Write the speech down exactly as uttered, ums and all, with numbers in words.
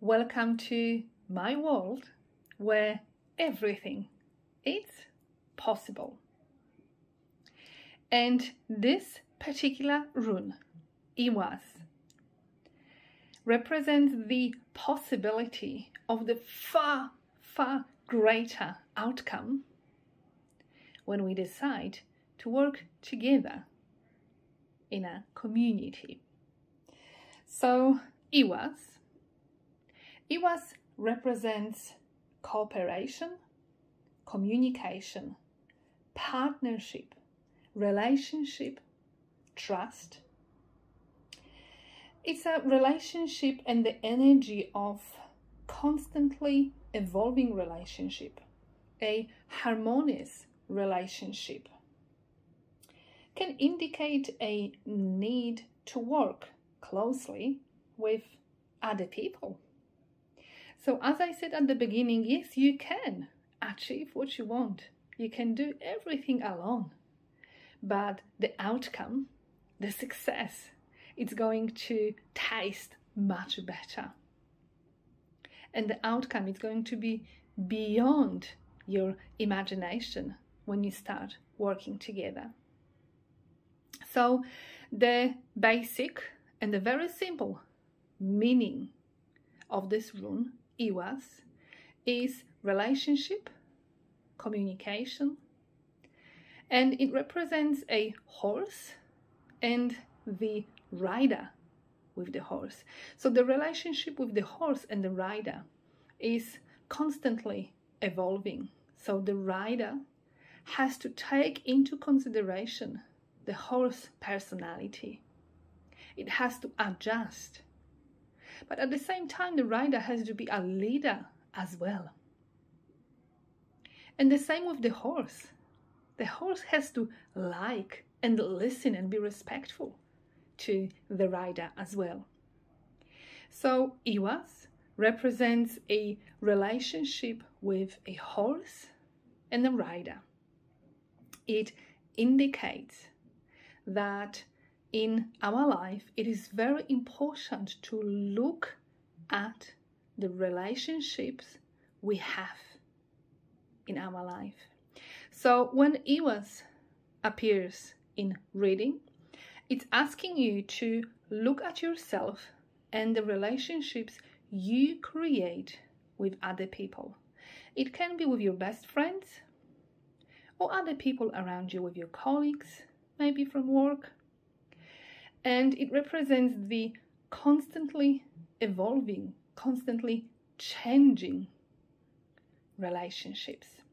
Welcome to my world where everything is possible. And this particular rune, Ehwaz, represents the possibility of the far, far greater outcome when we decide to work together in a community. So, Ehwaz. Ehwaz represents cooperation, communication, partnership, relationship, trust. It's a relationship and the energy of constantly evolving relationship, a harmonious relationship. Can indicate a need to work closely with other people. So as I said at the beginning, yes, you can achieve what you want. You can do everything alone. But the outcome, the success, it's going to taste much better. And the outcome is going to be beyond your imagination when you start working together. So the basic and the very simple meaning of this rune Ehwaz is relationship, communication, and it represents a horse and the rider with the horse. So the relationship with the horse and the rider is constantly evolving. So the rider has to take into consideration the horse's personality. It has to adjust. But at the same time, the rider has to be a leader as well. And the same with the horse. The horse has to like and listen and be respectful to the rider as well. So Ehwaz represents a relationship with a horse and a rider. It indicates that in our life, it is very important to look at the relationships we have in our life. So when Ehwaz appears in reading, it's asking you to look at yourself and the relationships you create with other people. It can be with your best friends or other people around you, with your colleagues, maybe from work. And it represents the constantly evolving, constantly changing relationships.